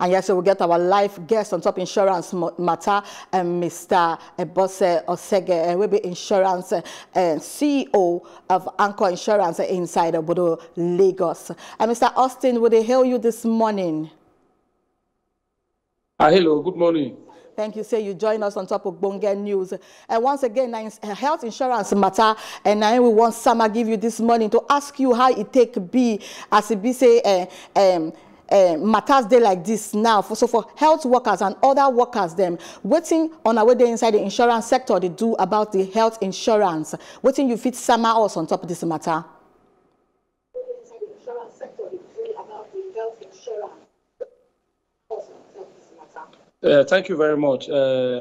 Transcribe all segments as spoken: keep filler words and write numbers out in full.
And yes, we'll get our live guest on top insurance matter, and Mister Ebose Osegha, and will be insurance uh, C E O of Anchor Insurance inside Abuja Lagos. And Mister Austin, would they hail you this morning? Uh, hello, good morning. Thank you. Say you join us on top of Bonga News. And once again, health insurance matter. And I will want Sama give you this morning to ask you how it take be as it be say uh, um, uh, matters day like this now. For, so for health workers and other workers, them waiting on our way there inside the insurance sector they do about the health insurance. Waiting you fit Sama us on top of this matter. Uh, thank you very much. Uh,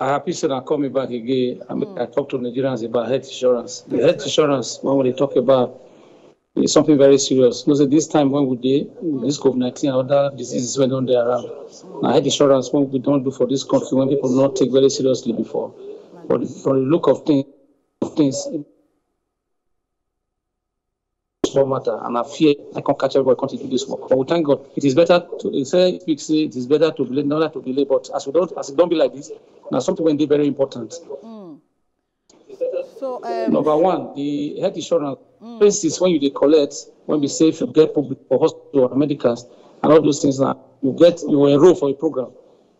I'm happy to so call me back again. I, mean, mm. I talk to Nigerians about health insurance. The health insurance, when they talk about, is something very serious. You know, this time when we did, this COVID nineteen and other diseases went on there around. Now, health insurance, what we don't do for this country, when people do not take very seriously before. But for the look of things, of things small matter, and I fear I can't catch everybody continue this work. But we thank God. It is better to say it is better to be not to delay, but as we don't as it don't be like this, now something will be very important. Mm. So um, number one, the health insurance mm. places when you they collect, when we say if you get public or hospital or medicals and all those things now, you get you enroll for a program,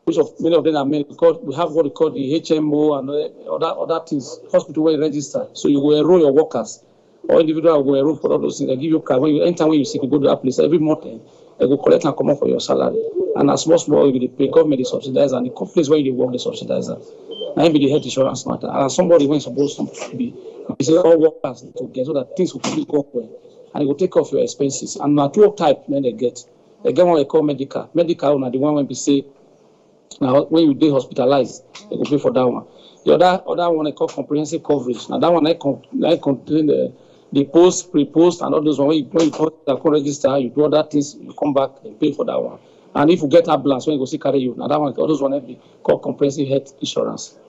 which of many of them are made because we have what we call the H M O and other other things, hospital where you register. So you will enroll your workers. Or individual will enroll for all those things. They give you card. When you enter, when you see, you go to that place. Every month, they go collect and come out for your salary. And as much more, you pay government, they subsidize, and the companies where you work, they subsidize that. Now, maybe the health insurance matter. And somebody when supposed to be, they say all workers to get so that things will quickly go up well. And it will take off your expenses. And now, two type then they get. They get what they call medical. Medical, the one when we say, now when you be hospitalized, they will pay for that one. The other other one they call comprehensive coverage. Now that one I con I contain the. The post, pre-post, and all those ones. When you, when you post, can register, you do all that things, you come back and pay for that one. And if you get ambulance, when you go see carry you, now that one, all those ones be called comprehensive health insurance. Okay.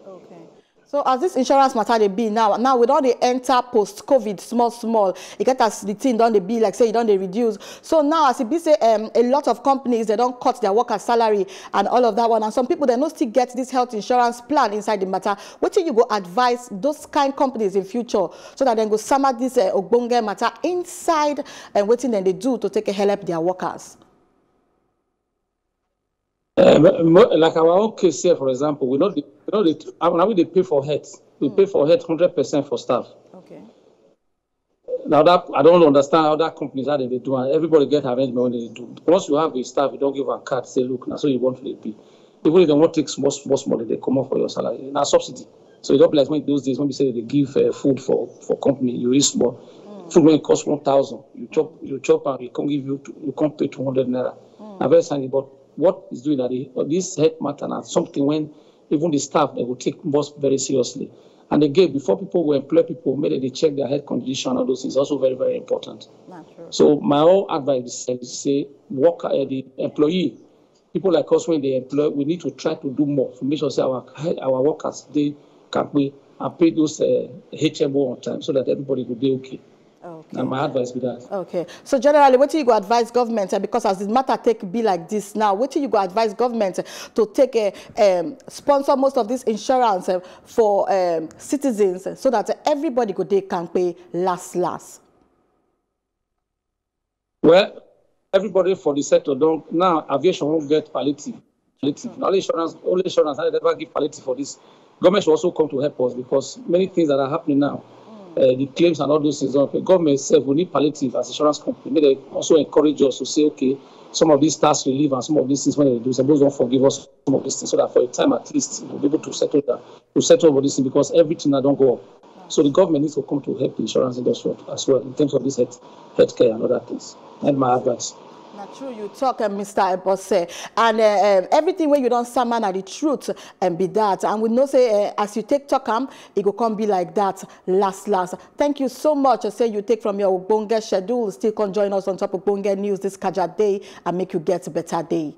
So as this insurance matter they be now, now with all the enter post-COVID, small, small, it get as the thing don't they be like say you don't they reduce. So now as it be say, um, a lot of companies they don't cut their workers' salary and all of that one, and some people they no still get this health insurance plan inside the matter. What do you go advise those kind companies in future so that they go summer this uh, Ogbonge matter inside and what then they do to take a help their workers? Uh, like our own case here, for example, we know the, we know the, now we pay for health. We mm. pay for health one hundred percent for staff. Okay. Now that I don't understand how that companies how they, they do, and everybody get arrangement when they do. Once you have a staff, you don't give a card. Say, look, now so you want to pay. Even if they want to take small, small, small, they come off for your salary. Now subsidy. So you don't like when those days when we say they give uh, food for for company, you eat small. Mm. Food when it costs one thousand, you chop, you chop, and we can't give you, you can't pay two hundred naira. Mm. Now very sandy, but what is doing that this health matter now something when even the staff they will take most very seriously. And again, before people will employ people, maybe they check their health condition and those things also very, very important. Not true. So my own advice is to say work uh, the employee, people like us when they employ, we need to try to do more to make sure say our our workers they can pay and pay those uh, H M O on time so that everybody will be okay. Okay. And my advice with that. Okay. So generally, what do you go advise government? Because as the matter take be like this now, what do you go advise government to take a um, sponsor most of this insurance for um, citizens so that everybody go they can pay last last? Well, everybody for the sector don't now aviation won't get palliative. Palliative. Mm-hmm. Only insurance, only insurance I never give palliative for this. Government should also come to help us because many things that are happening now. Uh, the claims and all those things. The government itself, we need palliative as insurance company. They also encourage us to say, okay, some of these tax relief and some of these things when they do, suppose don't forgive us some of these things so that for a time at least we'll be able to settle that, to settle all these things because everything that don't go up. So the government needs to come to help the insurance industry as well in terms of this health, healthcare and other things. And my advice. Now, true, you talk, uh, Mister Ebose, and uh, um, everything when you don't summon are the truth and be that. And we know, say, uh, as you take talkam, it will come be like that. Last, last. Thank you so much. I say you take from your Ogbonge schedule, still can join us on top of Ogbonge News this Kaja day and make you get a better day.